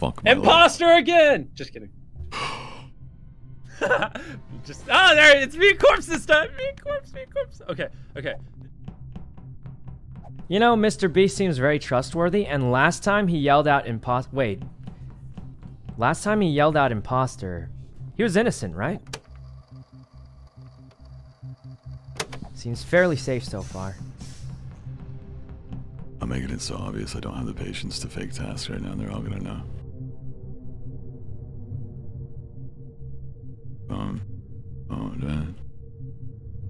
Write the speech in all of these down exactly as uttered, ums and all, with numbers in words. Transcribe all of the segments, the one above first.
fuck my Imposter life. Again! Just kidding. Just ah, oh, there it's me and Corpse this time. Me and Corpse, me and Corpse. Okay, okay. You know, MrBeast seems very trustworthy, and last time he yelled out imposter. Wait. Last time he yelled out imposter, he was innocent, right? Seems fairly safe so far. I'm making it so obvious I don't have the patience to fake tasks right now, and they're all gonna know. Um, oh that,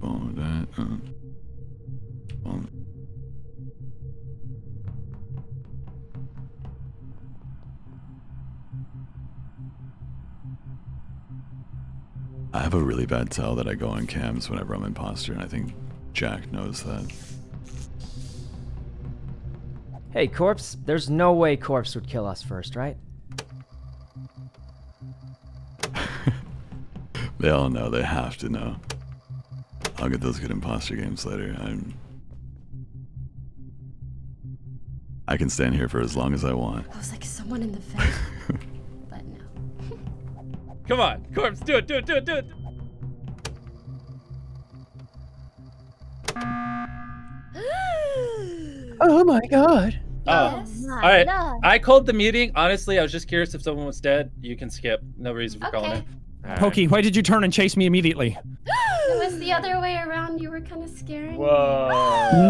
oh that, um, um. I have a really bad tell that I go on cams whenever I'm imposter, and I think Jack knows that. Hey, Corpse, there's no way Corpse would kill us first, right? They all know. They have to know. I'll get those good imposter games later. I'm... I can stand here for as long as I want. I was like someone in the face, but no. Come on, Corpse, do it, do it, do it, do it! Oh my god. Oh, yes. All right. No. I called the meeting. Honestly, I was just curious if someone was dead. You can skip. No reason for okay. calling it. Right. Pokey, why did you turn and chase me immediately? It was the other way around. You were kind of scaring Whoa. me.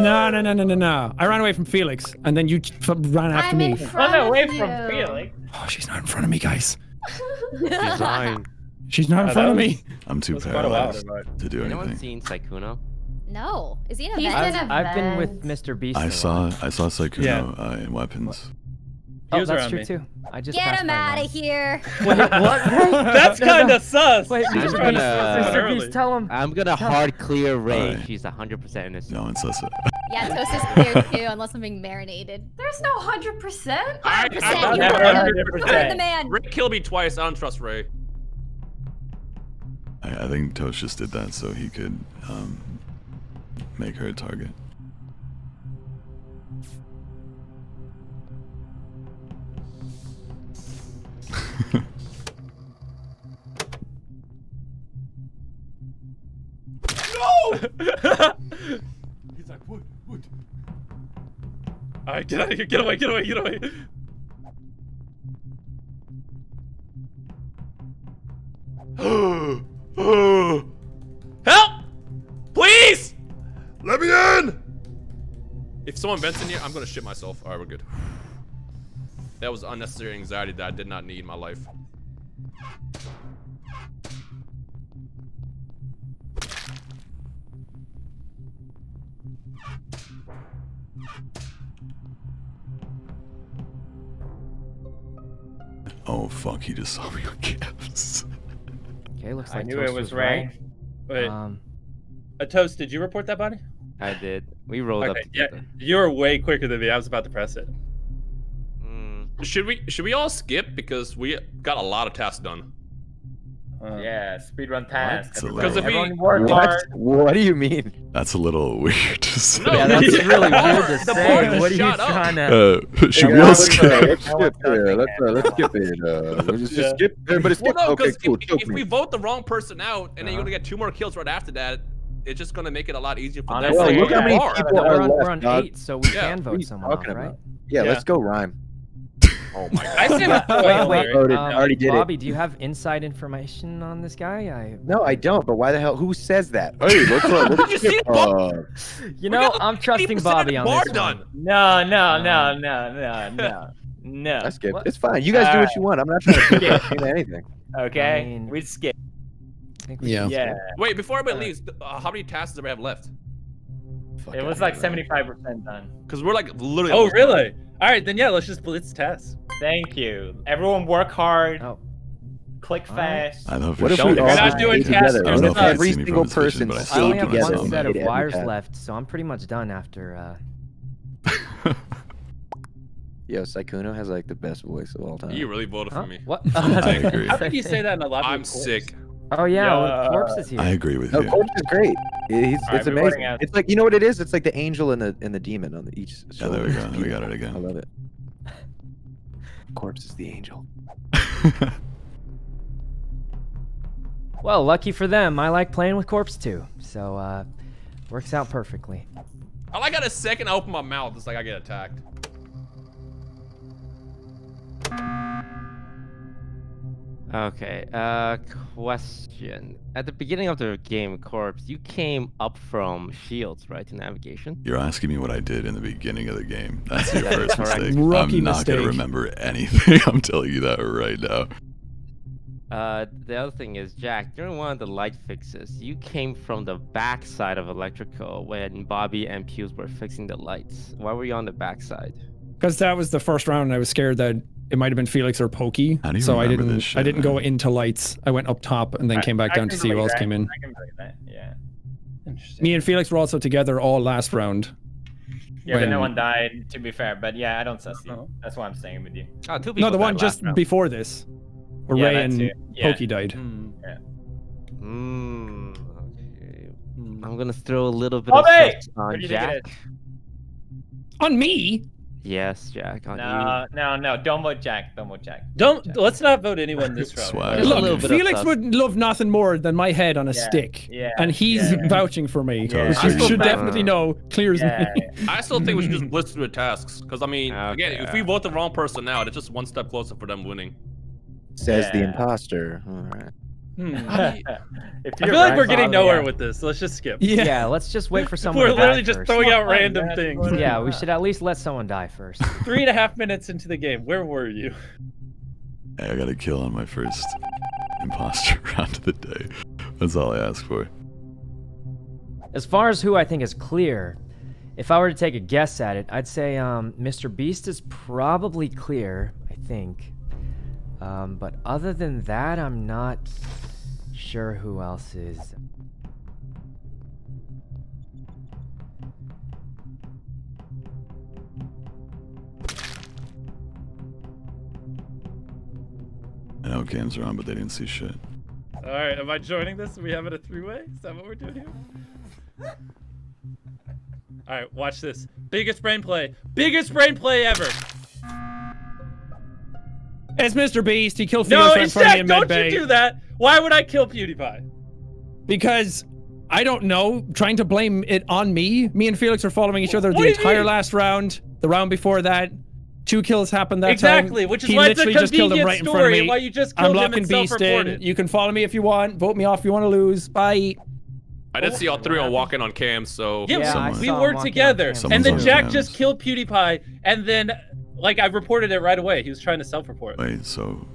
No, no, no, no, no, no. I ran away from Felix, and then you ran after I'm me. I ran away you. from Felix. Oh, she's not in front of me, guys. She's lying. She's not in oh, front of me. I'm too paralyzed to do anything. Anyone seen Sykkuno? No. Is he in a He's event? In a I've event. been with MrBeast. I saw, I saw Sykkuno yeah. uh, in weapons. Oh, that's true me. too. I just Get him out of here! Wait, what? That's kind of no, no. sus. Wait, just gonna, uh, Beast, tell him. I'm gonna tell hard clear Ray. Right. She's one hundred percent innocent. No one says it. Yeah, Toast is clear too, unless I'm being marinated. There's no one hundred percent. I, I you're one hundred percent. You're the man. Rick killed me twice. I don't trust Ray. I, I think Toast just did that so he could um, make her a target. No! He's like, what? What? All right, get out of here! Get away! Get away! Get away! Help! Please! Let me in! If someone vents in here, I'm gonna shit myself. All right, we're good. That was unnecessary anxiety that I did not need in my life. Oh fuck, he just saw me on caps. Okay, looks like I knew it was Ray. Wait. Um, A Toast, did you report that body? I did. We rolled okay, up together. Yeah, you were way quicker than me. I was about to press it. Should we should we all skip because we got a lot of tasks done? Uh, yeah, speedrun tasks. Because if we what? what do you mean? That's a little weird to say. No, yeah, that's yeah. really weird to say. What are you trying to? Uh, should yeah, we all skip? Let's skip it. Let's, uh, let's skip it. Uh, we'll just, yeah. just skip. Everybody skip. Well, no, okay, cool. If, if we vote the wrong person out, and uh-huh. then you're gonna get two more kills right after that. It's just gonna make it a lot easier for them. Well, look how many people are left. We're on eight, so we can vote someone out, right? Yeah, let's go Rhyme. Oh my god. I said wait, wait, wait. Um, already did Bobby, it. do you have inside information on this guy? I... No, I don't, but why the hell? Who says that? Hey, let's uh, You know, I'm trusting Bobby on this one. No, no, no, no, no, no, no. That's good. It's fine. You guys All do what right. you want. I'm not trying to skip anything. Okay, I mean, we skip. I think we yeah. yeah. Wait, before everybody uh, leaves, uh, how many tasks do we have left? Fuck it was like seventy-five percent done. Because we're like literally. Oh, really? Done. All right, then yeah, let's just blitz test. Thank you. Everyone work hard. Oh. Click oh. fast. I love what if we all not doing tests. Every single person. But I, still I only have one set of wires left, so I'm pretty much done after. Uh... Yo, Sykkuno has like the best voice of all time. You really voted huh? for me. What? I agree. How did you say that in a lot of I'm sick. Oh yeah, uh, well, Corpse is here. I agree with no, you. Corpse is great. He's, right, it's amazing. It's like you know what it is. It's like the angel and the and the demon on the, each. Yeah, there we go. We got it again. I love it. Corpse is the angel. Well, lucky for them, I like playing with Corpse too. So, uh, works out perfectly. All I got a second I open my mouth, it's like I get attacked. Okay, uh, question. At the beginning of the game, Corpse, you came up from shields, right, to navigation? You're asking me what I did in the beginning of the game. That's your first mistake. Rookie I'm not going to remember anything. I'm telling you that right now. Uh, the other thing is, Jack, during one of the light fixes, you came from the back side of Electrical when Bobby and Pews were fixing the lights. Why were you on the back side? Because that was the first round and I was scared that it might have been Felix or Pokey, so I didn't. Shit, I didn't man. go into lights. I went up top and then I, came back I down to see who else came in. I can believe that. Yeah. Interesting. Me and Felix were also together all last round. Yeah, when... but no one died. To be fair, but yeah, I don't suss you. That's why I'm staying with you. Oh, two people no, the one just round. before this, where yeah, Ray and yeah. Pokey died. Mm. Yeah. Mm. Okay. I'm gonna throw a little bit Bobby! of on Jack. On me. Yes, Jack. On no, you. no, no! Don't vote Jack. Don't vote Jack. Don't. Jack. Let's not vote anyone this round. Look, Felix would love nothing more than my head on a yeah, stick, yeah, and he's yeah. vouching for me. Yeah. So you should definitely know. Clears yeah. me. I still think we should just blitz through the tasks, because I mean, okay. again, if we vote the wrong person now, it's just one step closer for them winning. Says yeah. the imposter. All right. Hmm. I feel like we're getting nowhere yeah. with this. Let's just skip. Yeah, yeah let's just wait for someone. We're to literally die just first. throwing out random things. Yeah, we should at least let someone die first. Three and a half minutes into the game, where were you? Hey, I got a kill on my first imposter round of the day. That's all I asked for. As far as who I think is clear, if I were to take a guess at it, I'd say um, MrBeast is probably clear, I think. Um, but other than that, I'm not sure who else is. I know games are on, but they didn't see shit. All right, am I joining this? Are we having a three-way? Is that what we're doing here? All right, watch this. Biggest brain play. Biggest brain play ever. It's MrBeast. He killed Felix no, in front of me in Med Bay. No, don't you do that. Why would I kill PewDiePie? Because, I don't know, trying to blame it on me. Me and Felix are following each other what the entire last round. The round before that, two kills happened that exactly, time. Exactly, which is he why it's a convenient just him right story, in why you just killed I'm him and self-reported. You can follow me if you want. Vote me off if you want to lose. Bye. I did see all three on walking on cam, so... Yeah, yeah we were together. And then Jack cams. just killed PewDiePie, and then... Like, I reported it right away. He was trying to self-report. Wait, so...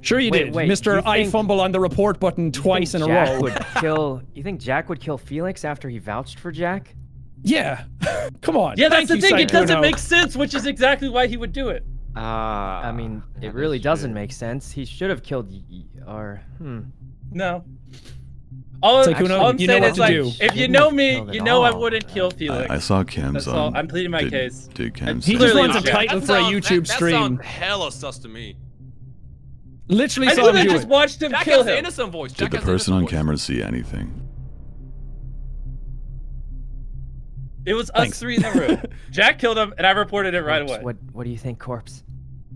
Sure you wait, did. Wait, Mister I fumble on the report button twice in a Jack row. Would kill, you think Jack would kill Felix after he vouched for Jack? Yeah. Come on. Yeah, that's Thank the thing. Sykkuno. It doesn't make sense, which is exactly why he would do it. Uh, I mean, it really doesn't make sense. He should have killed... Or... Hmm. No. All, like, actually, all I'm you saying is, like, do. if you know me, you know all. I wouldn't kill Felix. I, I saw Cam's on. I'm pleading my did, case. Dude, Cam's he just wants a title for a YouTube that, stream. That sounds hella sus to me. Literally, I saw him just watched him Jack kill him. Innocent voice. Did Jack the person on voice. camera see anything? It was Thanks. us three in the room. Jack killed him, and I reported it right Corpse, away. What, what do you think, Corpse?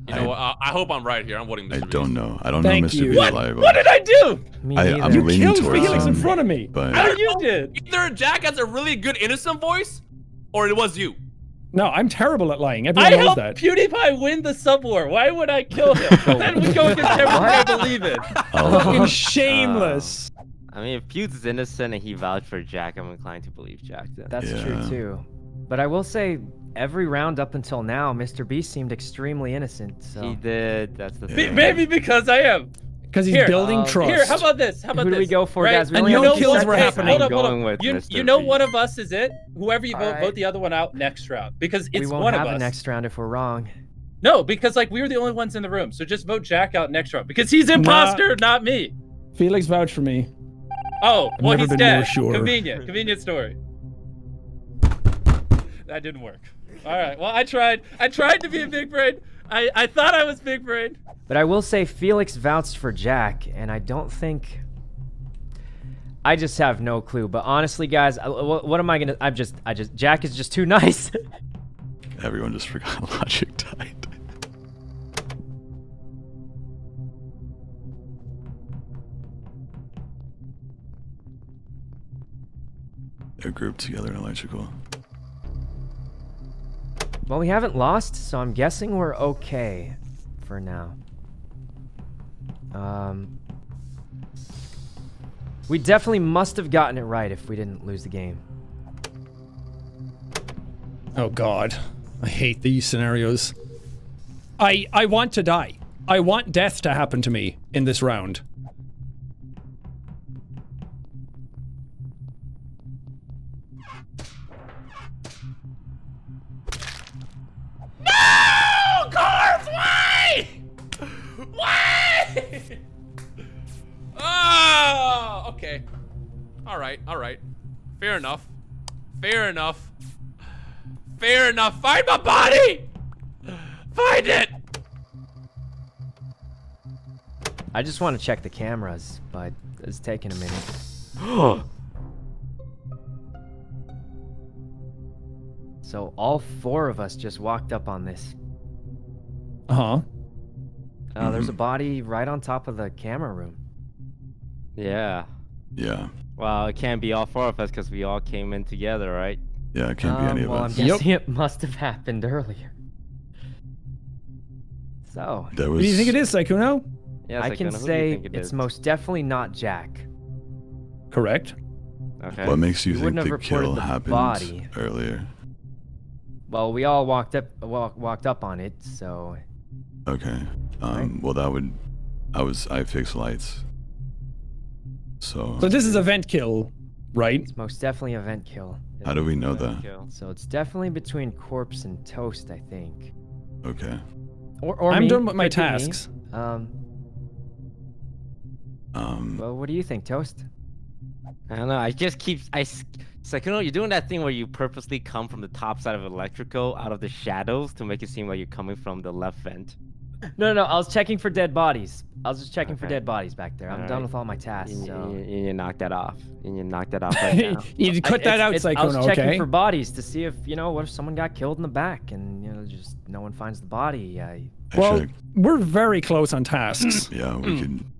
You know, I, I hope I'm right here. I'm voting Mister I Beast. don't know. I don't Thank know Mister Beast. What? what did I do? Me I, I'm you killed Felix in front of me. But... How you did? Either Jack has a really good innocent voice, or it was you. No, I'm terrible at lying. Everyone I knows that. I helped PewDiePie win the sub war. Why would I kill him? Then we go against everything I believe in. Oh. Fucking shameless. Uh, I mean, if Pew's innocent and he vouched for Jack, I'm inclined to believe Jack. Then. That's yeah. true too. But I will say, every round up until now, MrBeast seemed extremely innocent. So. He did. That's the thing. Maybe because I am. Because he's here, building uh, trust. Here, how about this? How about Who this? Who do we go for, right? guys? We and no kills were happening. Hold up, hold up. You, you know, one of us is it. Whoever you All vote, right. vote the other one out next round. Because it's one of us. We won't have a next round if we're wrong. No, because like we were the only ones in the room. So just vote Jack out next round. Because he's imposter, nah. not me. Felix vouched for me. Oh, well, I've never he's been dead. More sure. Convenient. Convenient story. That didn't work. All right, well, I tried. I tried to be a big brain. I, I thought I was big brain. But I will say Felix vouched for Jack, and I don't think... I just have no clue. But honestly, guys, I, what, what am I going to... I'm just... I just... Jack is just too nice. Everyone just forgot Logic died. grouped together in electrical. Well, we haven't lost, so I'm guessing we're okay for now. Um, we definitely must have gotten it right if we didn't lose the game. Oh God, I hate these scenarios. I I want to die. I want death to happen to me in this round. No! Corpse, why? Why? Oh, okay. All right, all right. Fair enough. Fair enough. Fair enough. Find my body! Find it! I just want to check the cameras, but it's taking a minute. So all four of us just walked up on this. Uh-huh. Uh, there's a body right on top of the camera room. Yeah. Yeah. Well, it can't be all four of us because we all came in together, right? Yeah, it can't um, be any of well, us. Well, I'm guessing yep. it must have happened earlier. So. Was... What do you think it is, Sykkuno? Yeah, I Sykkuno. can Who say it's is? most definitely not Jack. Correct. Okay. What makes you, you think the kill the happened body. earlier? Well, we all walked up walk, walked up on it, so. Okay. Um. Right. Well, that would. I was. I fixed lights. So. So this is a vent kill, right? It's most definitely a vent kill. How do we know that? Kill. So it's definitely between Corpse and Toast, I think. Okay. Or, or I'm me, done with my tasks. Me. Um. Um. Well, what do you think, Toast? I don't know. I just keep. I. It's like, you know, you're doing that thing where you purposely come from the top side of electrical, out of the shadows, to make it seem like you're coming from the left vent. No, no, no. I was checking for dead bodies. I was just checking okay. for dead bodies back there. I'm all done right. with all my tasks. And, so. and, you, and you knocked that off. And you knocked that off right now. you need to cut I, that out, Sykkuno, okay? I was checking okay? for bodies to see if, you know, what if someone got killed in the back and, you know, just no one finds the body. I... Well, I... we're very close on tasks. yeah, we can...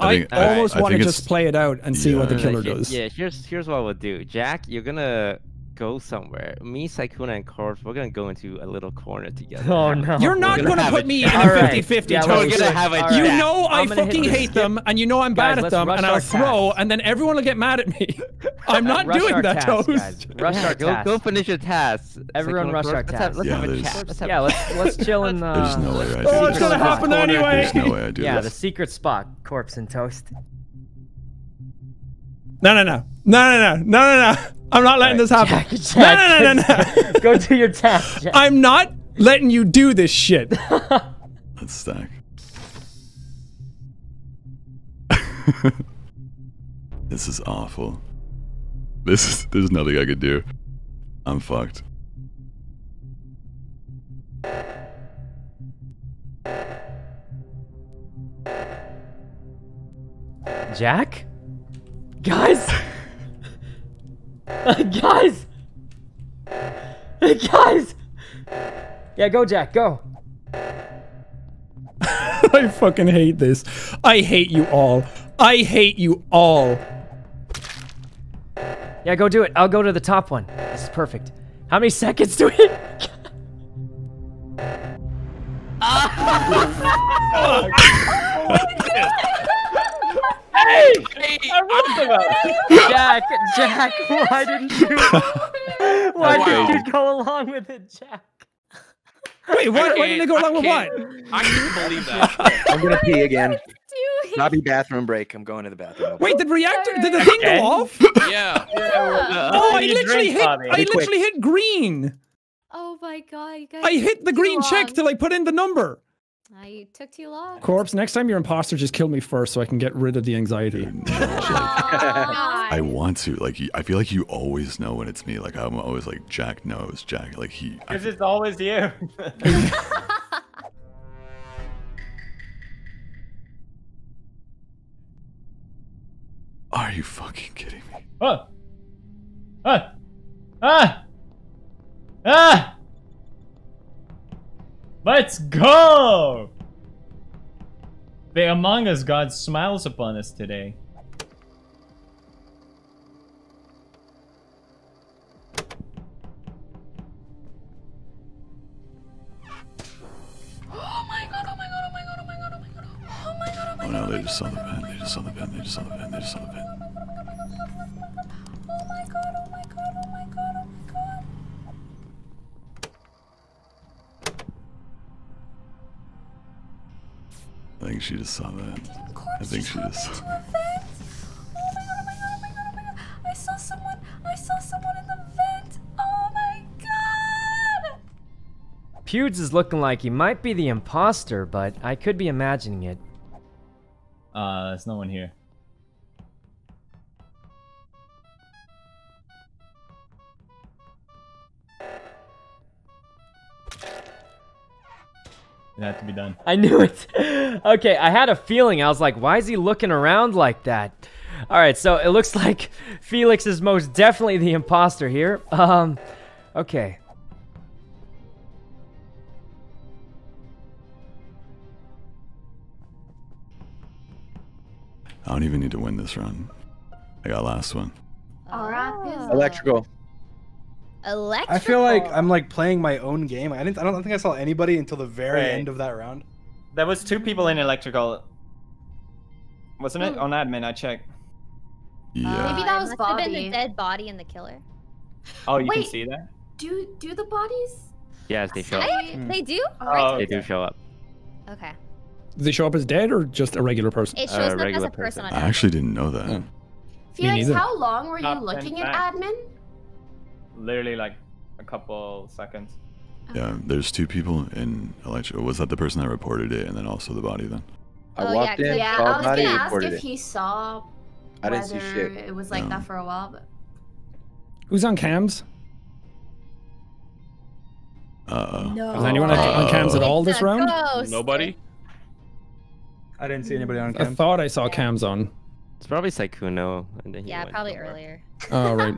I, think, I almost I, want I to just play it out and see yeah. what the killer does. Yeah, here's here's what we'll do. Jack, you're gonna go somewhere. Me, Sykkuno, and Corpse, we're gonna go into a little corner together. Oh no! You're not gonna, gonna put me in a fifty fifty, yeah, Toast. We're gonna have a you right. know I fucking hate them, and you know I'm guys, bad at them, and I'll throw, tasks. and then everyone will get mad at me. I'm not rush doing that, tasks, Toast. Guys. Rush yeah, our go, tasks. Go finish your tasks. Everyone, rush our tasks. Let's have a chat. Yeah, let's let's chill in the. There's no way. Oh, it's gonna happen anyway. There's no way I do. Yeah, the secret spot. Corpse and Toast. No, no, no. No, no, no. No, no, no. I'm not letting right, this happen. Jack, Jack, no, no, no, no, no. Go do your task, Jack. I'm not letting you do this shit. Let's stack. This is awful. This is, there's nothing I could do. I'm fucked. Jack? Guys! Guys! Guys! Yeah, go Jack, go! I fucking hate this. I hate you all. I hate you all. Yeah, go do it. I'll go to the top one. This is perfect. How many seconds do we... Hey! Hey! I wrote them out. Jack, Jack, why didn't you? Why did you go along with it, Jack? Wait, why, why didn't they go along with what? I can't believe that. I'm gonna pee again. Bobby, bathroom break. I'm going to the bathroom. Wait, did reactor? Did the thing go off? Yeah. yeah. Oh, I literally hit. I literally hit green. Oh my god, you guys! I hit the green check till I put in the number. I took too long. Corpse, next time you're imposter, just kill me first so I can get rid of the anxiety. Oh, I want to. Like, I feel like you always know when it's me. Like, I'm always like, Jack knows. Jack, like, he... Because it's always you. Are you fucking kidding me? Oh! Ah! Ah! Ah! Let's go! The Among Us god smiles upon us today. Oh no, they just saw the vent, they just saw the vent, they just saw the vent, they just saw the vent. Oh my god, oh my god, oh my god, oh my god. I think she just saw that. I think she just saw that. Oh my god, oh my god, oh my god, oh my god. I saw someone, I saw someone in the vent. Oh my god. Pewds is looking like he might be the imposter, but I could be imagining it. Uh, there's no one here. It had to be done. I knew it. Okay, I had a feeling. I was like, why is he looking around like that? All right, so it looks like Felix is most definitely the imposter here. Um, okay. I don't even need to win this round. I got last one. All right. Electrical. Electrical. I feel like I'm like playing my own game. I didn't. I don't think I saw anybody until the very Wait. end of that round. There was two people in electrical. Wasn't it? On admin, I checked. Yeah. Uh, Maybe that was Bobby. Been the dead body and the killer. Oh, you Wait, can see that. Do do the bodies? Yes, they show I, up. They do. Oh, right. They do show up. Okay. Does they show up as dead or just a regular person? It shows uh, up as a person. person. I actually didn't know that. Yeah. Felix, how long were Not you looking at back. admin? Literally like a couple seconds. Okay. Yeah, there's two people in electrical. Was that the person that reported it and then also the body then? I oh, walked yeah, in, yeah, I was going to ask if it. he saw I didn't see shit. It was like no. that for a while. But... Who's on cams? Uh-oh. No. Was anyone uh-oh. on cams at all this round? Ghost. Nobody? I didn't see anybody on cams. I thought I saw yeah. cams on. It's probably Sykkuno. And then yeah, probably somewhere. earlier. Oh, right.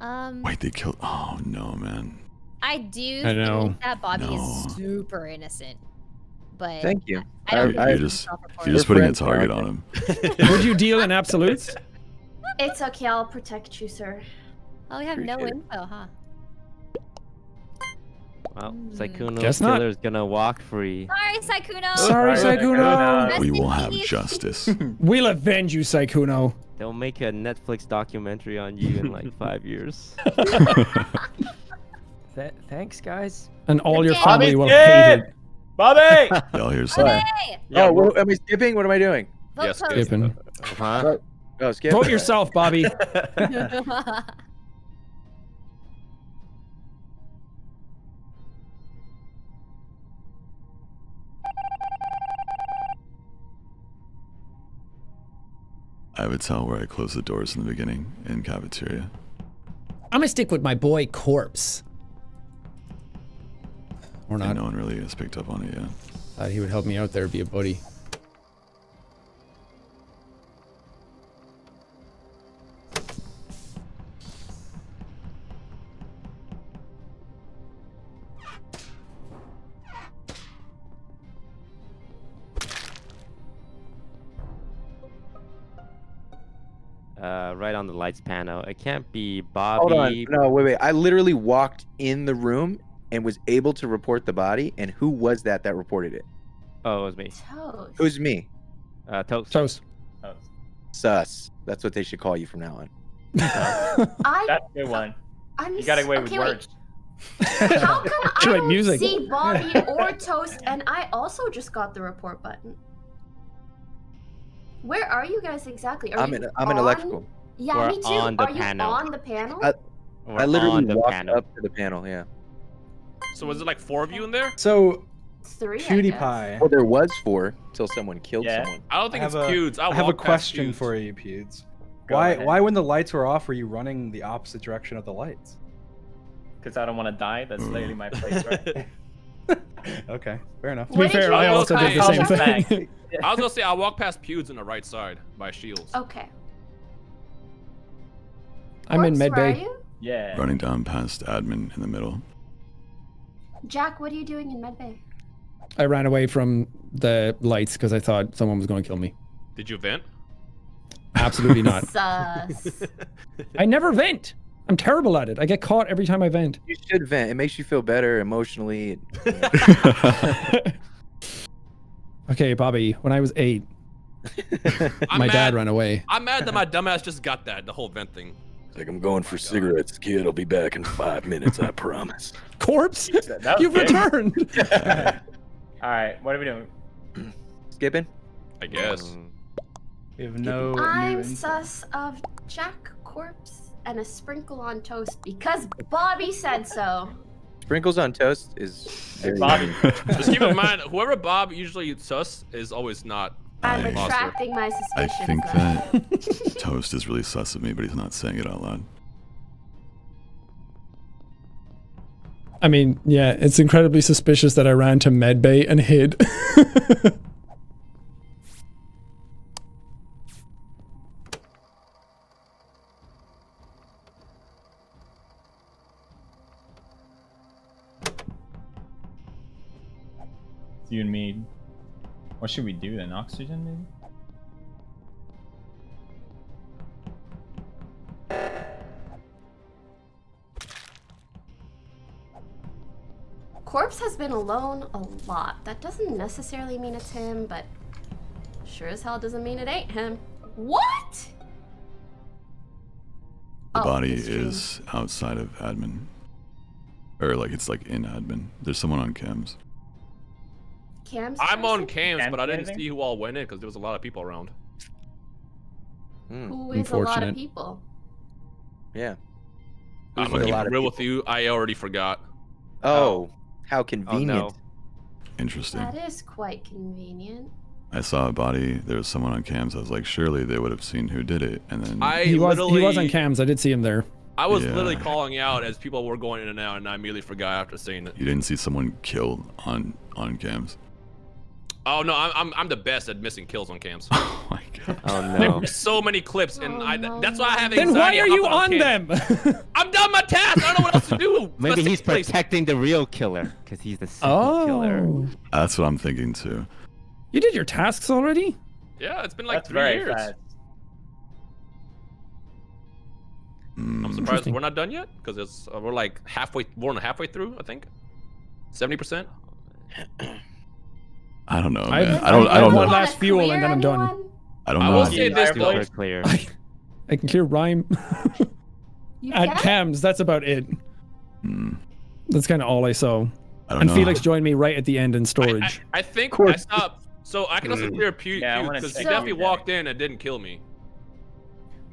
um, Wait, they killed... Oh, no, man. I do I know. think that Bobby no. is super innocent. But... Thank you. I don't I, I, just, you're just putting a target on him. Would you deal in absolutes? It's okay, I'll protect you, sir. Oh, we have Appreciate no info, it. huh? Well, Sykkuno's killer is gonna walk free. Sorry, Sykkuno! Sorry, Sykkuno! We will have justice. We'll avenge you, Sykkuno. They'll make a Netflix documentary on you in like five years. Th thanks, guys. And all your family Bobby's will hate it. Bobby! Y'all hear something. Oh, what, am I skipping? What am I doing? Vote yeah, skipping. Huh? No, skip. Vote yourself, Bobby. I would tell where I closed the doors in the beginning in cafeteria. I'm gonna stick with my boy Corpse. Or not. And no one really has picked up on it yet. Thought he would help me out there, be a buddy. Uh, right on the lights panel. It can't be Bobby. Hold on. No, wait, wait. I literally walked in the room and was able to report the body. And who was that that reported it? Oh, it was me. Toast. It was me. Uh, Toast. Toast. Toast. Sus. That's what they should call you from now on. I, That's a good one. I'm you got away with okay, words. Wait. How come I don't music. see Bobby or Toast and I also just got the report button? Where are you guys exactly? Are I'm you in, I'm on... in electrical. Yeah, We're me too. On the are panel. you on the panel? I, I literally the walked panel. up to the panel, yeah. So was it like four of you in there? So, Three, PewDiePie. Well, there was four till someone killed yeah. someone. I don't think I it's a, Pewds. I, I have a question Pewds. for you, Pewds. Go why, ahead. why when the lights were off, were you running the opposite direction of the lights? Because I don't want to die. That's literally my place, right? Okay, fair enough. To be fair, I also did the same thing. I was gonna say I walked past Pewds on the right side by Shields. Okay. I'm Corpse, in med bay. Where are you? Yeah. Running down past admin in the middle. Jack, what are you doing in med bay? I ran away from the lights because I thought someone was going to kill me. Did you vent? Absolutely not. Sus. I never vent. I'm terrible at it. I get caught every time I vent. You should vent. It makes you feel better emotionally. Okay, Bobby, when I was eight, my dad ran away. I'm mad that my dumbass just got that, the whole vent thing. Like, I'm going for cigarettes, kid. I'll be back in five minutes, I promise. Corpse, you've good. returned. All right, what are we doing? Skipping? I guess. Um, we have no. I'm sus of Jack, Corpse, and a sprinkle on Toast because Bobby said so. Sprinkles on Toast is Bobby. Just keep in mind, whoever Bob usually sus is always not. I'm I, retracting my suspicions. I think that Toast is really sus of me, but he's not saying it out loud. I mean, yeah, it's incredibly suspicious that I ran to medbay and hid. It's you and me. What should we do then? Oxygen, maybe? Corpse has been alone a lot. That doesn't necessarily mean it's him, but sure as hell doesn't mean it ain't him. What? The oh, body is outside of admin. Or like it's like in admin. There's someone on cams. Cams I'm on cams, cams, but I didn't see who all went in because there was a lot of people around. Mm. Who is a lot of people? Yeah. I'm gonna keep it real with you. I already forgot. Oh, oh. How convenient. Oh, no. Interesting. That is quite convenient. I saw a body. There was someone on cams. I was like, surely they would have seen who did it. And then I he was, he was on cams. I did see him there. I was yeah. literally calling out as people were going in and out, and I immediately forgot after seeing it. You didn't see someone killed on on cams. Oh no, I'm I'm the best at missing kills on cams. Oh my god. Oh no. There's so many clips, and oh, I no. that's why I have anxiety. Then why are you on, on them? I'm done my task. I don't know what else to do. Maybe he's protecting the real killer because he's the second oh. killer. That's what I'm thinking too. You did your tasks already? Yeah, it's been like that's three very years. Fast. I'm surprised we're not done yet because it's uh, we're like halfway, more than halfway through, I think. seventy percent. I don't know, man. I, I don't. I, I don't know. Last fuel and then I'm done. Anyone? I don't know. I will say this, folks. I, I can clear rhyme. At cams, that's about it. Mm. That's kind of all I saw. I don't and know. Felix joined me right at the end in storage. I, I, I think Corp. I stopped, so I can also clear Pew because yeah, he definitely walked in and didn't kill me.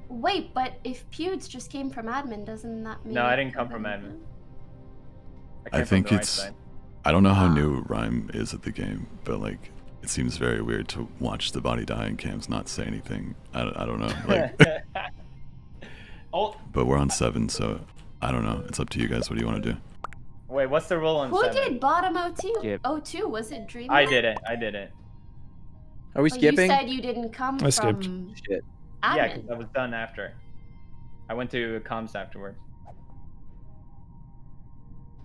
Wait, but if Pewds just came from admin, doesn't that mean... No, I didn't come from admin. I, I think it's... Right I don't know how new Rhyme is at the game, but like, it seems very weird to watch the body die and cams not say anything. I, I don't know. Like, oh. But we're on seven, so I don't know. It's up to you guys. What do you want to do? Wait, what's the rule on Who seven? Who did bottom O two? Yep. O two, was it Dream? I did it. I did it. Are we well, skipping? You said you didn't come I skipped. From... Shit. Admin. Yeah, because I was done after. I went to comms afterwards.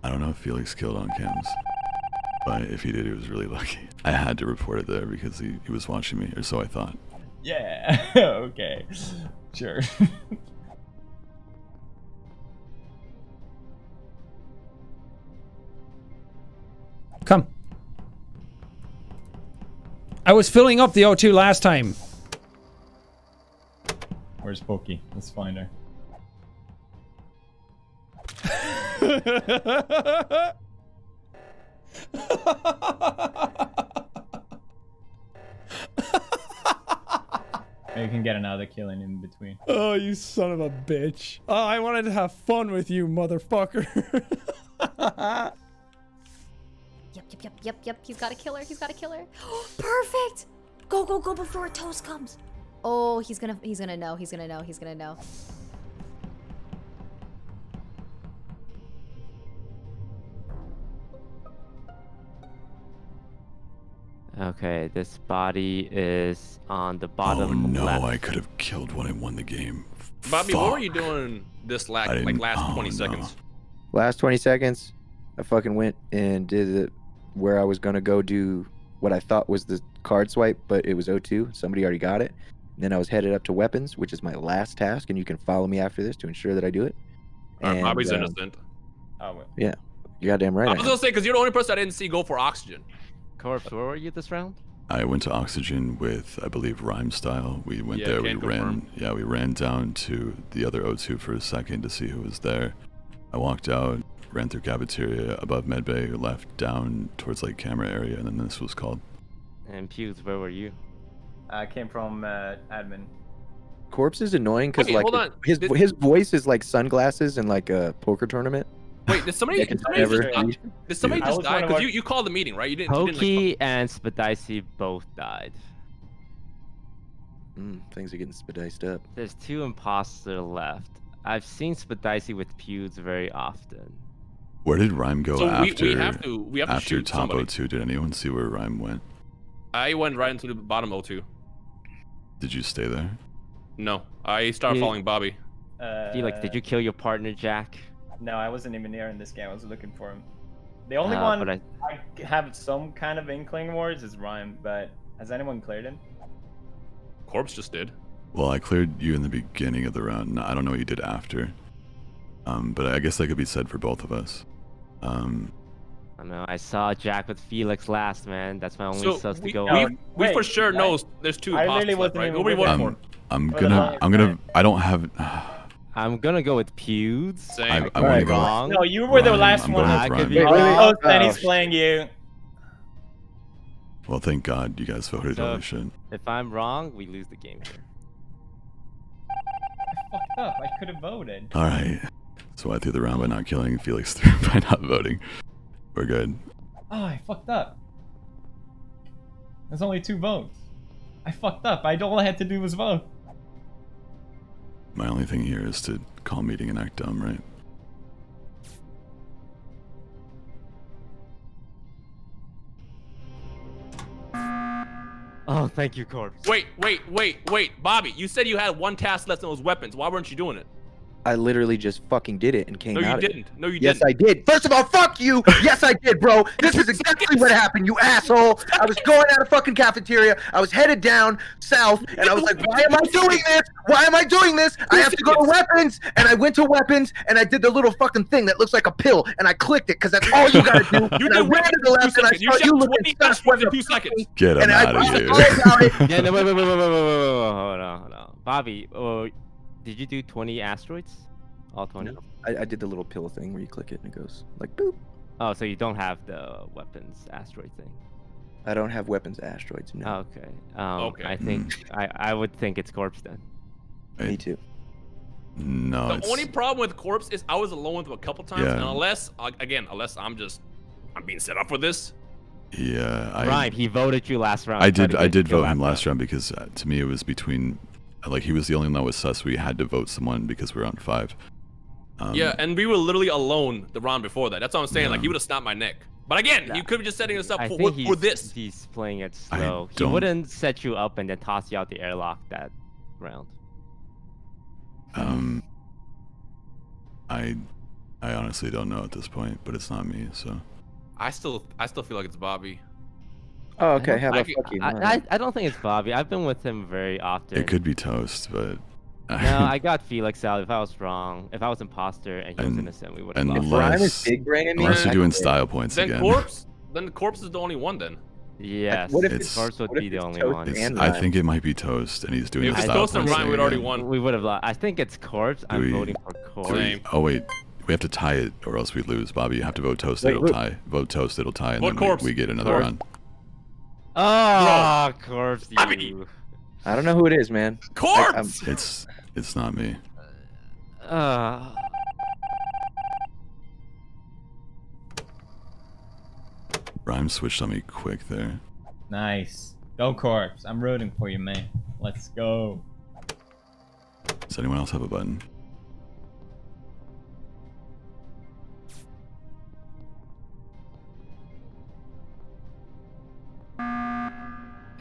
I don't know if Felix killed on cams, but if he did, he was really lucky. I had to report it there because he, he was watching me, or so I thought. Yeah, okay, sure. Come. I was filling up the O two last time. Where's Poki? Let's find her. Maybe we can get another killing in between. Oh, you son of a bitch. Oh, I wanted to have fun with you, motherfucker. Yep, yep, yep, yep, yep. He's got a killer. He's got a killer. Perfect. Go, go, go before a Toast comes. Oh, he's gonna, he's gonna know, he's gonna know, he's gonna know. Okay, this body is on the bottom left. Oh no, left. I could have killed when I won the game. Bobby, Fuck. What were you doing this la like last oh, twenty seconds? No. Last twenty seconds, I fucking went and did it where I was gonna go do what I thought was the card swipe, but it was O two. Somebody already got it. And then I was headed up to weapons, which is my last task, and you can follow me after this to ensure that I do it. All right, Bobby's um, innocent. Oh, wait. Yeah, you're goddamn right. I was I gonna say because you're the only person I didn't see go for oxygen. Corpse, where were you this round? I went to Oxygen with, I believe, Rhymestyle. We went yeah, there. We ran. Confirm. Yeah, we ran down to the other O two for a second to see who was there. I walked out, ran through cafeteria above medbay, left down towards like camera area, and then this was called. And Pews, where were you? I came from uh, admin. Corpse is annoying because like his did... his voice is like sunglasses and like a poker tournament. Wait, did somebody, did somebody just die? Did somebody just die? Because you, you called the meeting, right? You didn't. Poki you didn't, like, and Spadicy both died. Mm, things are getting Spadiced up. There's two imposters left. I've seen Spadicy with Pewds very often. Where did Rhyme go so after? We, we have to. We have to shoot Tom somebody. O two, did anyone see where Rhyme went? I went right into the bottom O two. Did you stay there? No, I started did, following Bobby. Uh, did you, like, did you kill your partner, Jack? No, I wasn't even near in this game. I was looking for him. The only uh, one I... I have some kind of inkling towards is Rhyme, but has anyone cleared him? Corpse just did. Well, I cleared you in the beginning of the round. I don't know what you did after. Um, but I guess that could be said for both of us. Um, I know. I saw Jack with Felix last, man. That's my only so sus to go no, on. We, we for sure know there's two imposters left, right? Nobody voted for him. I'm gonna, I'm gonna, I don't have... I'm gonna go with Pewds. I'm right, wrong. No, you were Rhyme, the last I'm one. I could be wrong. Oh, and he's playing you. Well, thank God you guys voted so, on this shit. If I'm wrong, we lose the game here. I fucked up. I could have voted. All right. So I threw the round by not killing Felix through by not voting. We're good. Oh, I fucked up. There's only two votes. I fucked up. I all I had to do was vote. My only thing here is to call meeting and act dumb, right? Oh, thank you, Corpse. Wait, wait, wait, wait. Bobby, you said you had one task left and it was weapons. Why weren't you doing it? I literally just fucking did it and came out. No, you out didn't. No, you yes, didn't. Yes, I did. First of all, fuck you. Yes, I did, bro. This is exactly what happened, you asshole. I was going out of fucking cafeteria. I was headed down south, and I was like, why am I doing this? Why am I doing this? I have to go to weapons, and I went to weapons, and I did the little fucking thing that looks like a pill, and I clicked it because that's all you gotta do. You and I ran to the left, and I saw you looking stuff for two seconds. Get him and out I of here. Yeah, no, wait, wait, wait, wait, wait, wait, wait, hold on, hold on, Bobby. Oh. Did you do twenty asteroids? All twenty? No. I, I did the little pill thing where you click it and it goes like boop. Oh, so you don't have the weapons asteroid thing? I don't have weapons asteroids, no. Okay. Um, okay. I think mm. I, I would think it's Corpse then. I, Me too. No. The it's... only problem with Corpse is I was alone with him a couple times, yeah. And unless again, unless I'm just I'm being set up for this. Yeah. I, right. He voted you last round. I did. I did vote him last round because uh, to me it was between. Like, he was the only lowest sus. We had to vote someone because we were on five. Um, yeah, and we were literally alone the round before that. That's what I'm saying. Yeah. Like, he would have snapped my neck. But again, nah, you could be just setting us up for, for, for this. He's playing it slow. He wouldn't set you up and then toss you out the airlock that round. Um, I, I honestly don't know at this point, but it's not me. So, I still, I still feel like it's Bobby. Oh, okay. How about fucking? I, I, I don't think it's Bobby. I've been with him very often. It could be Toast, but... No, I got Felix out. If I was wrong, if I was imposter and he was and, innocent, we would have lost. Unless, big brain me, unless you're doing style points then again. Corpse, then Corpse is the only one then. Yes, what if it's, Corpse would be the only one. I think it might be Toast, and he's doing if the style Toast points. If Toast and Ryan, we'd already won. We would have lost. I think it's Corpse. I'm we, voting for Corpse. We, oh, wait. We have to tie it, or else we lose. Bobby, you have to vote Toast. Wait, it'll wait. tie. Vote Toast. It'll tie, and vote then Corpse. We, we get another Corpse. Run. Oh, Corpse! You. I, mean, I don't know who it is, man. Corpse! I, it's it's not me. Uh. Rhyme switched on me quick there. Nice. Go Corpse! I'm rooting for you, man. Let's go. Does anyone else have a button?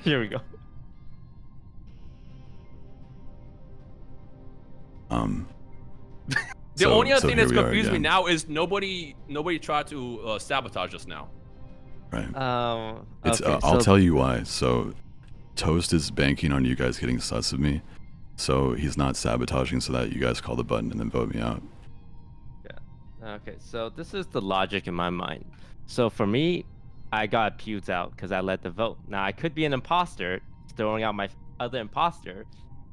Here we go. Um. The so, only other so thing that's confused me now is nobody, nobody tried to uh, sabotage us now. Right. Um. It's. Okay, uh, I'll so... tell you why. So, Toast is banking on you guys getting sus of me, so he's not sabotaging so that you guys call the button and then vote me out. Yeah. Okay. So this is the logic in my mind. So for me, I got Pewds out because I led the vote. Now, I could be an imposter, throwing out my other imposter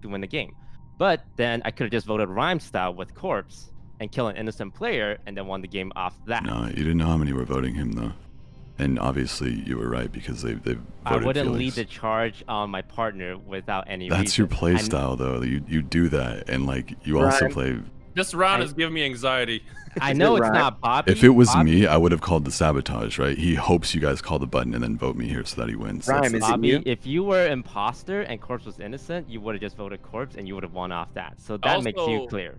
to win the game. But then I could have just voted Rhymestyle with Corpse and kill an innocent player and then won the game off that. No, you didn't know how many were voting him, though. And obviously, you were right because they, they voted I wouldn't Felix. lead the charge on my partner without any That's reason. your play style, though. You, you do that. And, like, you Ryan. also play... This round I, is giving me anxiety. I know it's Ryan. not Bobby. If it was Bobby. me, I would have called the sabotage, right? He hopes you guys call the button and then vote me here so that he wins. Ryan, is Bobby, it you? If you were imposter and Corpse was innocent, you would have just voted Corpse and you would have won off that. So that also, makes you clear.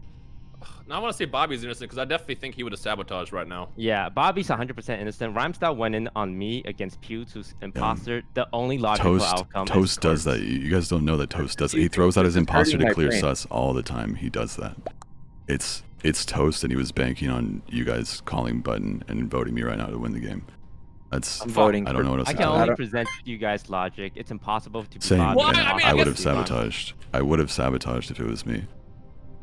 Now I want to say Bobby's innocent because I definitely think he would have sabotaged right now. Yeah, Bobby's one hundred percent innocent. Rhymestyle went in on me against Pewds, who's imposter. Um, the only logical Toast, outcome Toast does that. You guys don't know that Toast does it. He throws out his imposter to clear sus all the time. He does that. It's it's Toast, and he was banking on you guys calling button and voting me right now to win the game. That's I'm voting. I don't know what else I can only present you guys logic. It's impossible to be. Same. Well, I, mean, I, I would have sabotaged. I would have sabotaged if it was me.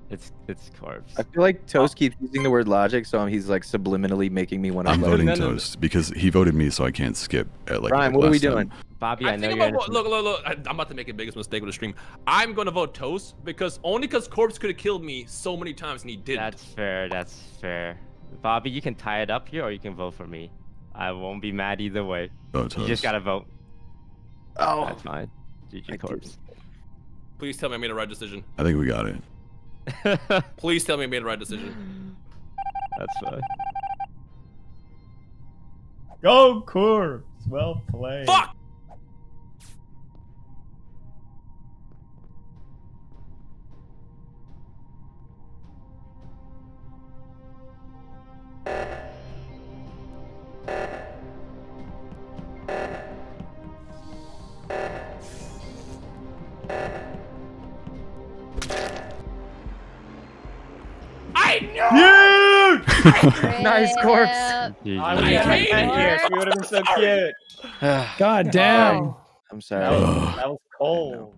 It's it's Corpse. I feel like Toast keeps using the word logic, so he's like subliminally making me want to. I'm voting Toast because he voted me, so I can't skip. At like Ryan, what are we doing? Time. Bobby, I, I know you're about, look, look, look. I, I'm about to make the biggest mistake with the stream. I'm gonna vote Toast because only because Corpse could have killed me so many times and he didn't. That's fair. That's fair. Bobby, you can tie it up here, or you can vote for me. I won't be mad either way. Vote Toast. You just gotta vote. Oh, that's fine. G G Corpse. Please tell me I made the right decision. I think we got it. Please tell me I made the right decision. That's fine. Go Corpse. Well played. Fuck. Nice Corpse. Yeah. I would have been so cute. God damn. I'm sorry. That was, that was cold.